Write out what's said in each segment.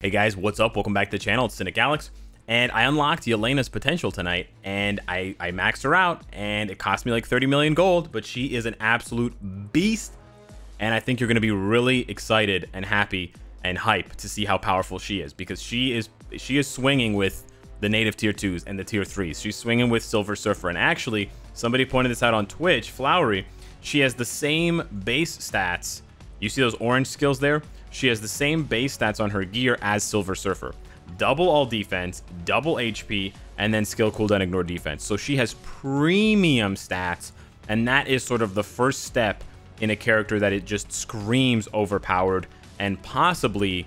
Hey guys, what's up? Welcome back to the channel. It's CynicAlex, and I unlocked Yelena's potential tonight, and I maxed her out, and it cost me like 30 million gold, but she is an absolute beast, and I think you're going to be really excited and happy and hype to see how powerful she is, because she is swinging with the native tier 2s and the tier 3s. She's swinging with Silver Surfer, and actually, somebody pointed this out on Twitch, Flowery, she has the same base stats. You see those orange skills there? She has the same base stats on her gear as Silver Surfer. Double all defense, double HP, and then skill cooldown ignore defense. So she has premium stats, and that is sort of the first step in a character that it just screams overpowered and possibly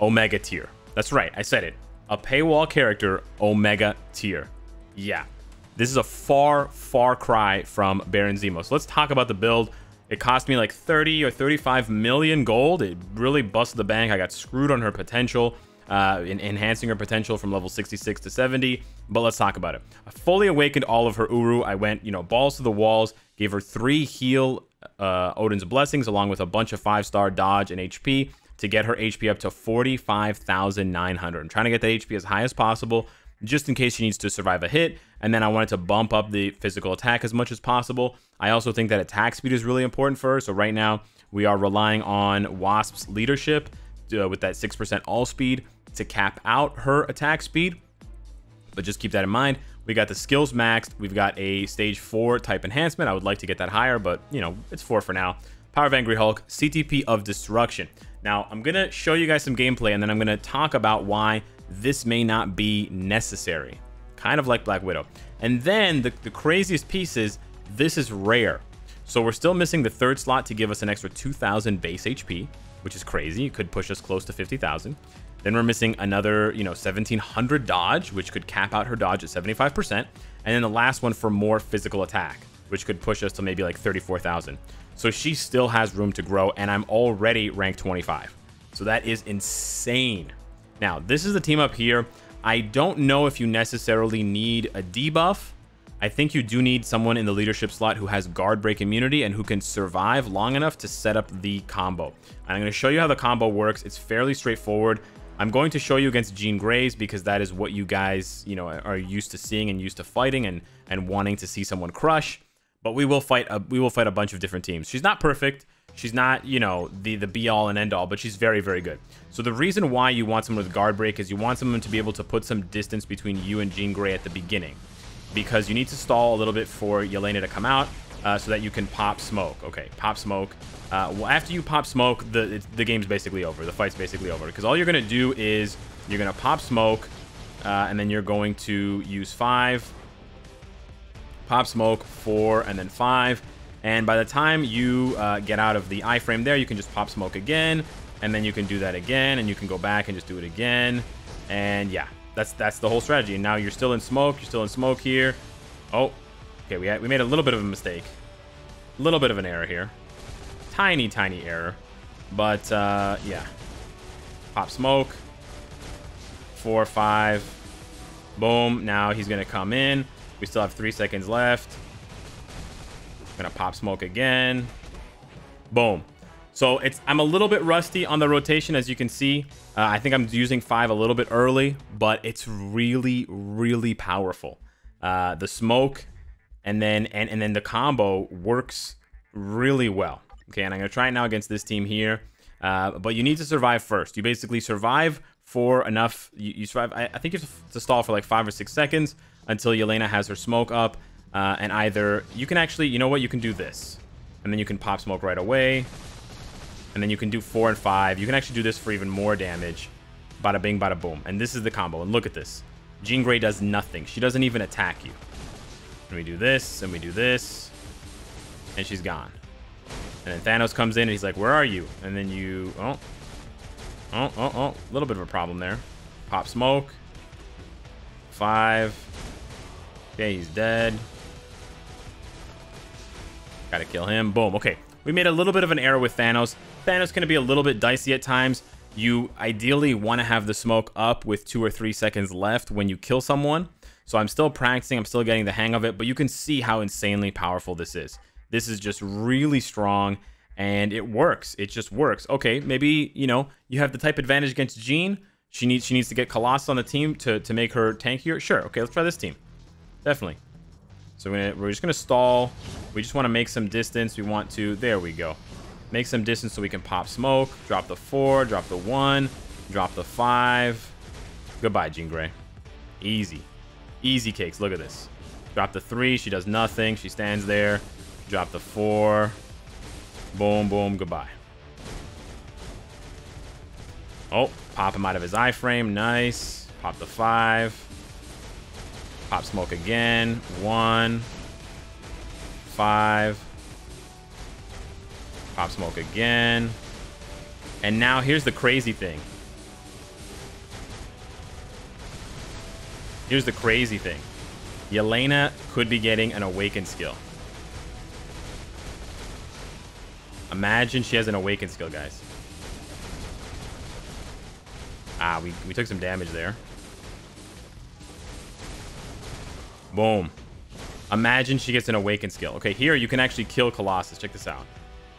Omega tier. That's right, I said it. A paywall character, Omega tier. Yeah, this is a far, far cry from Baron Zemo. So let's talk about the build. It cost me like 30 or 35 million gold. It really busted the bank. I got screwed on her potential, in enhancing her potential from level 66 to 70. But let's talk about it. I fully awakened all of her Uru. I went, you know, balls to the walls, gave her 3 heal Odin's Blessings along with a bunch of 5-star dodge and HP to get her HP up to 45,900. I'm trying to get the HP as high as possible, just in case she needs to survive a hit. And then I wanted to bump up the physical attack as much as possible. I also think that attack speed is really important for her. So right now we are relying on Wasp's leadership with that 6% all speed to cap out her attack speed. But just keep that in mind. We got the skills maxed. We've got a stage 4 type enhancement. I would like to get that higher, but you know, it's 4 for now. Power of Angry Hulk, CTP of Destruction. Now I'm going to show you guys some gameplay, and then I'm going to talk about why this may not be necessary, kind of like Black Widow. And then the craziest piece is this is rare, so we're still missing the 3rd slot to give us an extra 2,000 base HP, which is crazy. It could push us close to 50,000. Then we're missing another, you know, 1,700 dodge, which could cap out her dodge at 75%, and then the last one for more physical attack, which could push us to maybe like 34,000. So she still has room to grow, and I'm already ranked 25, so that is insane. Now, this is the team up here. I don't know if you necessarily need a debuff. I think you do need someone in the leadership slot who has guard break immunity and who can survive long enough to set up the combo. And I'm going to show you how the combo works. It's fairly straightforward. I'm going to show you against Jean Grey's because that is what you guys, you know, are used to seeing and used to fighting and wanting to see someone crush. But we will fight a bunch of different teams. She's not perfect. She's not, you know, the be-all and end-all, but she's very, very good. So the reason why you want someone with guard break is you want someone to be able to put some distance between you and Jean Grey at the beginning, because you need to stall a little bit for Yelena to come out so that you can pop smoke. Okay, pop smoke. Well, after you pop smoke, the game's basically over. The fight's basically over, because all you're going to do is you're going to pop smoke, and then you're going to use 5, pop smoke, 4, and then 5. And by the time you get out of the iframe there, you can just pop smoke again, and then you can do that again, and you can go back and just do it again. And yeah, that's the whole strategy. And now you're still in smoke. You're still in smoke here. Oh, okay. We made a little bit of a mistake, a little bit of an error here, tiny, tiny error. But yeah, pop smoke, 4, 5, boom. Now he's gonna come in. We still have 3 seconds left. Gonna pop smoke again, boom. So I'm a little bit rusty on the rotation, as you can see. I think I'm using 5 a little bit early, but it's really, really powerful. The smoke and then the combo works really well. Okay, and I'm gonna try it now against this team here, but you need to survive first. You basically survive for enough. You survive. I think you have to stall for like 5 or 6 seconds until Yelena has her smoke up. And either you can actually, you know what, you can do this, and then you can pop smoke right away, and then you can do 4 and 5. You can actually do this for even more damage. Bada bing, bada boom. And this is the combo. And look at this. Jean Grey does nothing. She doesn't even attack you. And we do this, and we do this, and she's gone. And then Thanos comes in, and he's like, "Where are you?" And then you, oh, a little bit of a problem there. Pop smoke. 5. Okay, he's dead. Gotta kill him. Boom. Okay, we made a little bit of an error with Thanos. Thanos gonna be a little bit dicey at times. You ideally want to have the smoke up with 2 or 3 seconds left when you kill someone. So I'm still practicing. I'm still getting the hang of it. But you can see how insanely powerful this is. This is just really strong. And it works. It just works. Okay, maybe, you know, you have the type advantage against Jean. She needs to get Colossus on the team to make her tankier. Sure. Okay, let's try this team. Definitely. So we're just going to stall. We just want to make some distance. We want to... There we go. Make some distance so we can pop smoke. Drop the 4. Drop the 1. Drop the 5. Goodbye, Jean Grey. Easy. Easy cakes. Look at this. Drop the 3. She does nothing. She stands there. Drop the 4. Boom, boom. Goodbye. Oh, pop him out of his iframe. Nice. Pop the 5. Pop smoke again. 1, 5. Pop smoke again. And now here's the crazy thing. Here's the crazy thing. Yelena could be getting an awakened skill. Imagine she has an awakened skill, guys. Ah, we took some damage there. Boom. Imagine she gets an awakened skill. Okay, here you can actually kill Colossus. Check this out.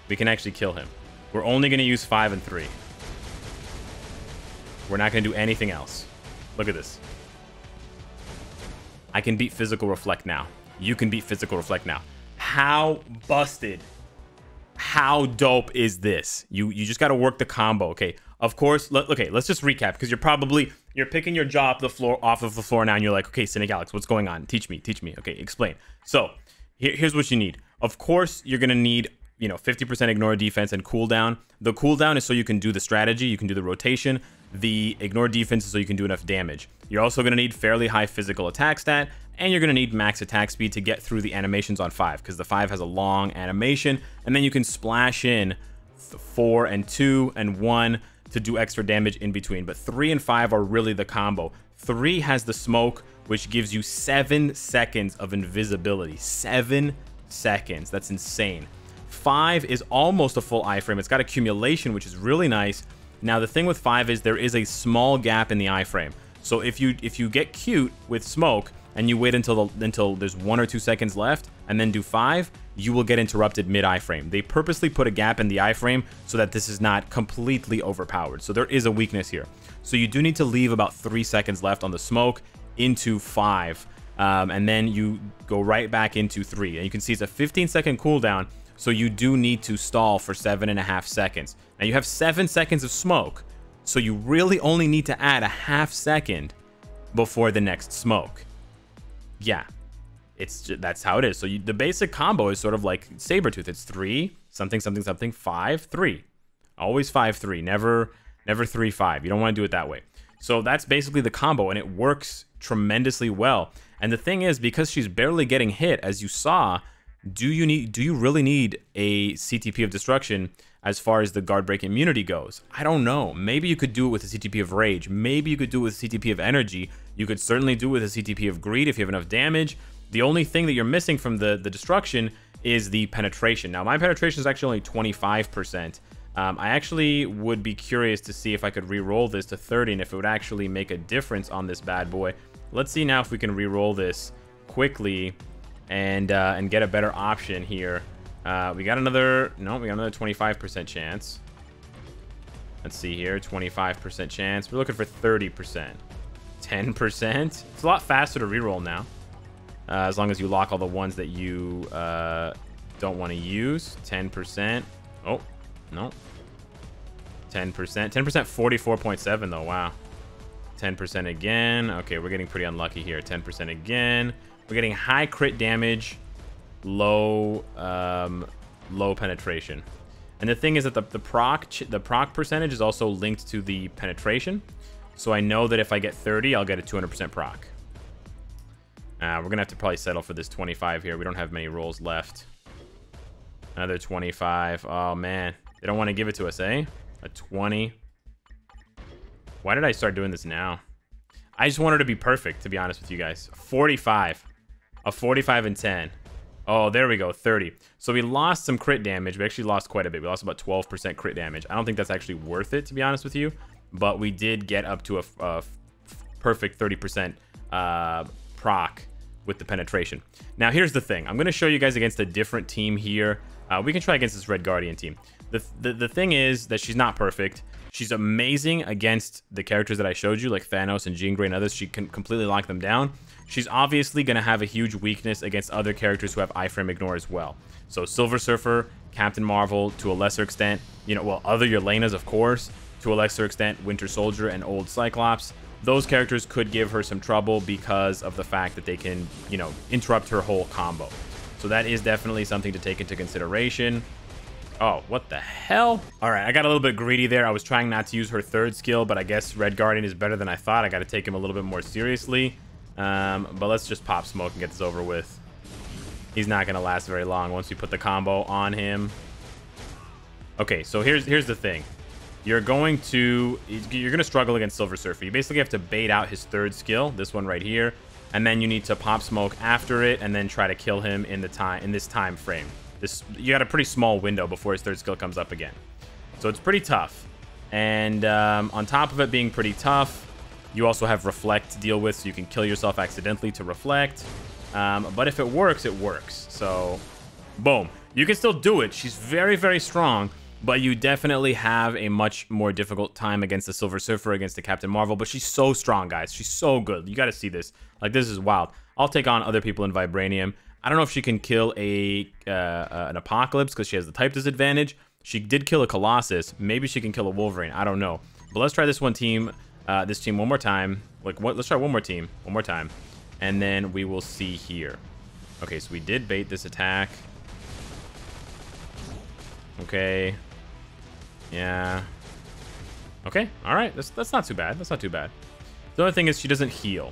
We can actually kill him. We're only going to use 5 and 3. We're not going to do anything else. Look at this. I can beat Physical Reflect now. You can beat Physical Reflect now. How busted? How dope is this? You just got to work the combo. Okay, of course. Okay, let's just recap, because you're picking your jaw off of the floor now, and you're like, okay, CynicAlex, what's going on? Teach me. Okay, explain. So here's what you need. Of course, you're going to need, you know, 50% ignore defense and cooldown. The cooldown is so you can do the strategy, you can do the rotation. The ignore defense is so you can do enough damage. You're also going to need fairly high physical attack stat, and you're going to need max attack speed to get through the animations on 5, because the 5 has a long animation, and then you can splash in 4 and 2 and 1 to do extra damage in between. But 3 and 5 are really the combo. 3 has the smoke, which gives you 7 seconds of invisibility. 7 seconds. That's insane. 5 is almost a full iframe. It's got accumulation, which is really nice. Now, the thing with 5 is there is a small gap in the iframe. So if you get cute with smoke and you wait until there's 1 or 2 seconds left and then do 5, you will get interrupted mid-iframe. They purposely put a gap in the iframe so that this is not completely overpowered. So there is a weakness here. So you do need to leave about 3 seconds left on the smoke into 5. And then you go right back into 3. And you can see it's a 15-second cooldown. So you do need to stall for 7.5 seconds. Now you have 7 seconds of smoke. So you really only need to add a half second before the next smoke. Yeah, it's just, that's how it is. So the basic combo is sort of like Sabretooth. It's 3, something, something, something, 5, 3. Always 5, 3, never 3, 5. You don't want to do it that way. So that's basically the combo, and it works tremendously well. And the thing is, because she's barely getting hit, as you saw, do you really need a CTP of destruction as far as the guard break immunity goes? I don't know. Maybe you could do it with a CTP of rage. Maybe you could do it with a CTP of energy. You could certainly do it with a CTP of greed if you have enough damage. The only thing that you're missing from the destruction is the penetration. Now, my penetration is actually only 25%. I actually would be curious to see if I could re-roll this to 30 and if it would actually make a difference on this bad boy. Let's see now if we can re-roll this quickly and get a better option here. We got another 25% chance. Let's see here, 25% chance. We're looking for 30%. 10%. It's a lot faster to reroll now. As long as you lock all the ones that you don't want to use. 10%. Oh, no. 10%. 10%, 44.7 though, wow. 10% again. Okay, we're getting pretty unlucky here. 10% again. We're getting high crit damage, low penetration. And the thing is that the proc percentage is also linked to the penetration. So I know that if I get 30, I'll get a 200% proc. We're gonna have to probably settle for this 25 here. We don't have many rolls left. Another 25. Oh man, they don't want to give it to us, eh? A 20. Why did I start doing this now? I just want her to be perfect, to be honest with you guys. 45. A 45 and 10. Oh, there we go, 30. So we lost some crit damage. We actually lost quite a bit. We lost about 12% crit damage. I don't think that's actually worth it, to be honest with you. But we did get up to a perfect 30% proc with the penetration. Now, here's the thing. I'm going to show you guys against a different team here. We can try against this Red Guardian team. The thing is that she's not perfect. She's amazing against the characters that I showed you, like Thanos and Jean Grey and others. She can completely lock them down. She's obviously going to have a huge weakness against other characters who have iframe ignore as well. So Silver Surfer, Captain Marvel to a lesser extent, you know, well, other Yelenas, of course, to a lesser extent, Winter Soldier and Old Cyclops. Those characters could give her some trouble because of the fact that they can, you know, interrupt her whole combo. So that is definitely something to take into consideration. Oh, what the hell? All right, I got a little bit greedy there. I was trying not to use her third skill, but I guess Red Guardian is better than I thought. I got to take him a little bit more seriously. But let's just pop smoke and get this over with. He's not going to last very long once we put the combo on him. Okay, so here's the thing. You're going to struggle against Silver Surfer. You basically have to bait out his third skill, this one right here, and then you need to pop smoke after it and then try to kill him in the time in this time frame. You got a pretty small window before his third skill comes up again. So it's pretty tough. And on top of it being pretty tough, you also have Reflect to deal with, so you can kill yourself accidentally to Reflect. But if it works, it works. So, boom. You can still do it. She's very, very strong, but you definitely have a much more difficult time against the Silver Surfer, against the Captain Marvel. But she's so strong, guys. She's so good. You got to see this. Like, this is wild. I'll take on other people in Vibranium. I don't know if she can kill an Apocalypse because she has the type disadvantage. She did kill a Colossus. Maybe she can kill a Wolverine. I don't know. But let's try this team one more time. Let's try one more time. And then we will see here. Okay, so we did bait this attack. Okay. Yeah. Okay. All right. That's not too bad. That's not too bad. The other thing is she doesn't heal.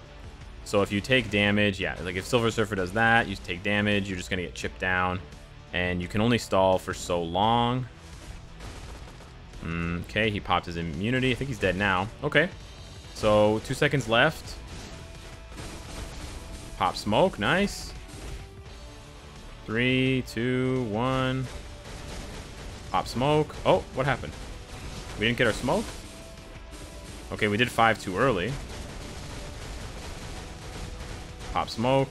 So if you take damage, yeah, like if Silver Surfer does that, you take damage, you're just going to get chipped down. And you can only stall for so long. Okay, he popped his immunity. I think he's dead now. Okay. So 2 seconds left. Pop smoke. Nice. 3, 2, 1. Pop smoke. Oh, what happened? We didn't get our smoke? Okay, we did 5 too early. Pop smoke.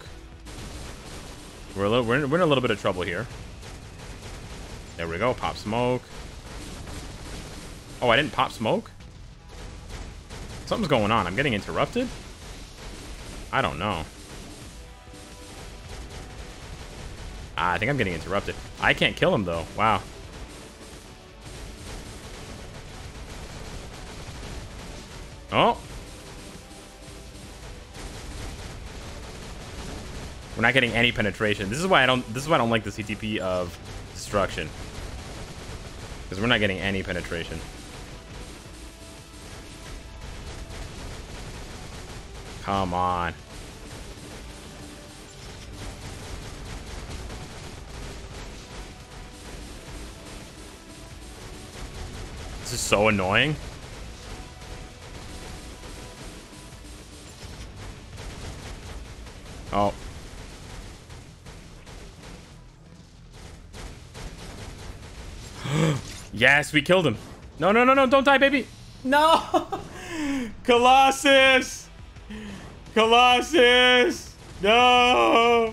We're in a little bit of trouble here. There we go. Pop smoke. Oh, I didn't pop smoke? Something's going on. I'm getting interrupted? I don't know. I think I'm getting interrupted. I can't kill him, though. Wow. Oh. We're not getting any penetration. This is why I don't like the CTP of destruction. Because we're not getting any penetration. Come on. This is so annoying. Oh. Yes, we killed him. No, no, no, no, don't die, baby. No. Colossus. Colossus. No.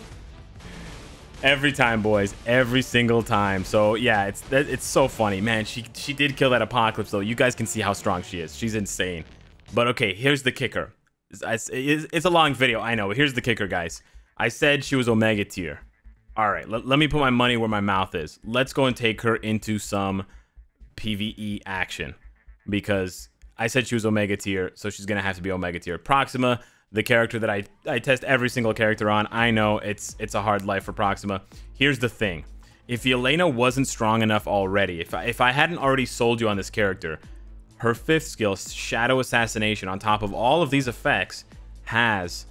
Every time, boys. Every single time. So, yeah, it's so funny. Man, she did kill that Apocalypse, though. You guys can see how strong she is. She's insane. But, okay, here's the kicker. It's a long video, I know. But here's the kicker, guys. I said she was Omega tier. All right, let me put my money where my mouth is. Let's go and take her into some PvE action because I said she was Omega tier, so she's going to have to be Omega tier. Proxima, the character that I test every single character on. I know it's a hard life for Proxima. Here's the thing. If Yelena wasn't strong enough already, if I hadn't already sold you on this character, her fifth skill, Shadow Assassination, on top of all of these effects, has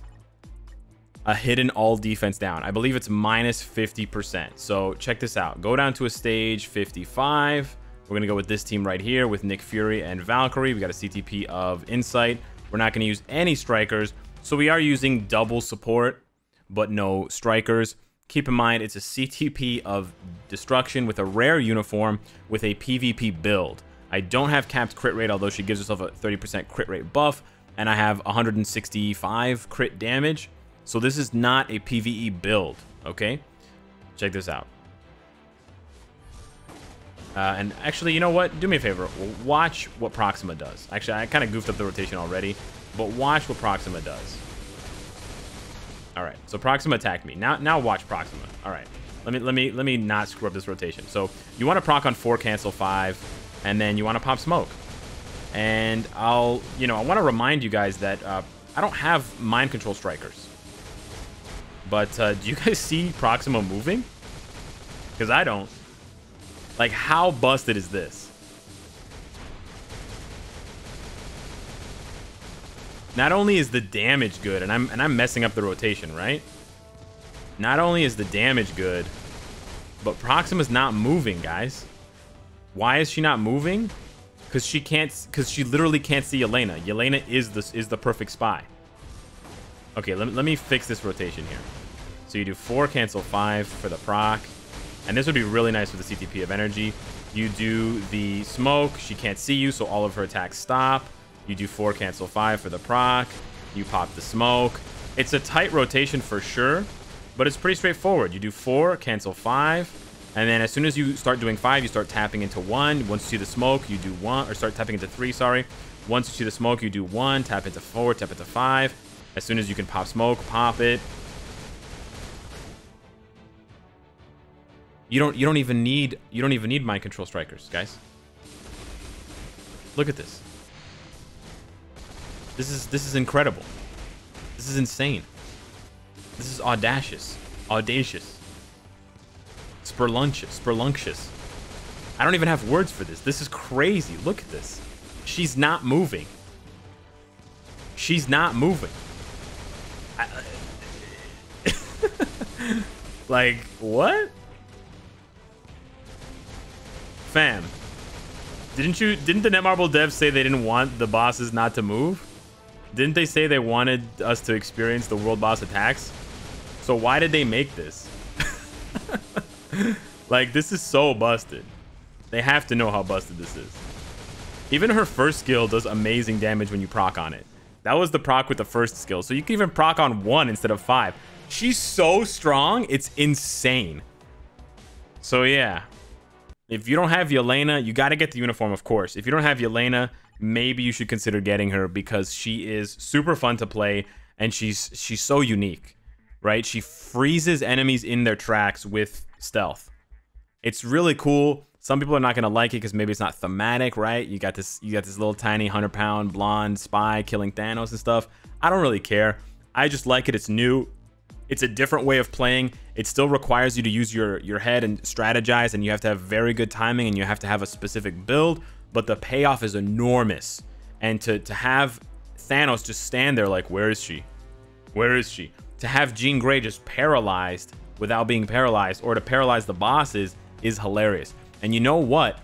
a hidden all defense down. I believe it's minus 50%. So check this out. Go down to a stage 55. We're going to go with this team right here with Nick Fury and Valkyrie. We got a CTP of Insight. We're not going to use any strikers. So we are using double support, but no strikers. Keep in mind, it's a CTP of destruction with a rare uniform with a PvP build. I don't have capped crit rate, although she gives herself a 30% crit rate buff. And I have 165 crit damage. So this is not a PvE build, okay? Check this out. And actually, you know what? Do me a favor. Watch what Proxima does. Actually, I kind of goofed up the rotation already, but watch what Proxima does. All right. So Proxima attacked me. Now watch Proxima. All right. Let me not screw up this rotation. So you want to proc on 4, cancel 5, and then you want to pop smoke. And I want to remind you guys that I don't have mind control strikers. But do you guys see Proxima moving? Because I don't. Like, how busted is this? Not only is the damage good, and I'm messing up the rotation, right? Not only is the damage good, but Proxima's not moving, guys. Why is she not moving? Because she can't. Because she literally can't see Yelena. Yelena is the perfect spy. Okay, let me fix this rotation here. So you do 4, cancel 5 for the proc. And this would be really nice for the CTP of energy. You do the smoke. She can't see you, so all of her attacks stop. You do 4, cancel 5 for the proc. You pop the smoke. It's a tight rotation for sure, but it's pretty straightforward. You do 4, cancel 5. And then as soon as you start doing 5, you start tapping into 1. Once you see the smoke, you do 1. Or start tapping into 3, sorry. Once you see the smoke, you do 1. Tap into 4, tap into 5. As soon as you can pop smoke, pop it. You don't even need mind control strikers, guys. Look at this. This is incredible. This is insane. This is audacious. Spurlunctious. I don't even have words for this. This is crazy. Look at this. She's not moving. She's not moving. Like, what? Fam, didn't the Netmarble devs say they didn't want the bosses not to move? Didn't they say they wanted us to experience the world boss attacks? So why did they make this? Like, this is so busted. They have to know how busted this is. Even her first skill does amazing damage when you proc on it. That was the proc with the first skill. So you can even proc on 1 instead of 5. She's so strong, it's insane. So yeah. If you don't have Yelena, you got to get the uniform, of course. If you don't have Yelena, maybe you should consider getting her because she is super fun to play and she's so unique, right? She freezes enemies in their tracks with stealth. It's really cool. Some people are not going to like it because maybe it's not thematic, right? You got this little tiny 100-pound blonde spy killing Thanos and stuff. I don't really care. I just like it. It's new. It's a different way of playing. It still requires you to use your head and strategize, and you have to have very good timing, and you have to have a specific build, but the payoff is enormous. And to have Thanos just stand there like, where is she? Where is she? To have Jean Grey just paralyzed without being paralyzed, or to paralyze the bosses, is hilarious. And you know what?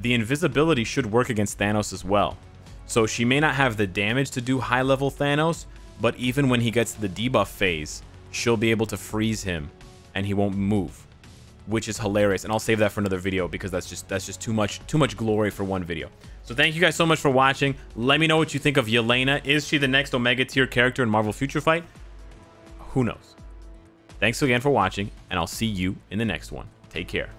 The invisibility should work against Thanos as well. So she may not have the damage to do high-level Thanos, but even when he gets to the debuff phase, she'll be able to freeze him and he won't move, which is hilarious. And I'll save that for another video because that's just too much glory for one video. So thank you guys so much for watching. Let me know what you think of Yelena. Is she the next Omega tier character in Marvel Future Fight? Who knows? Thanks again for watching, and I'll see you in the next one. Take care.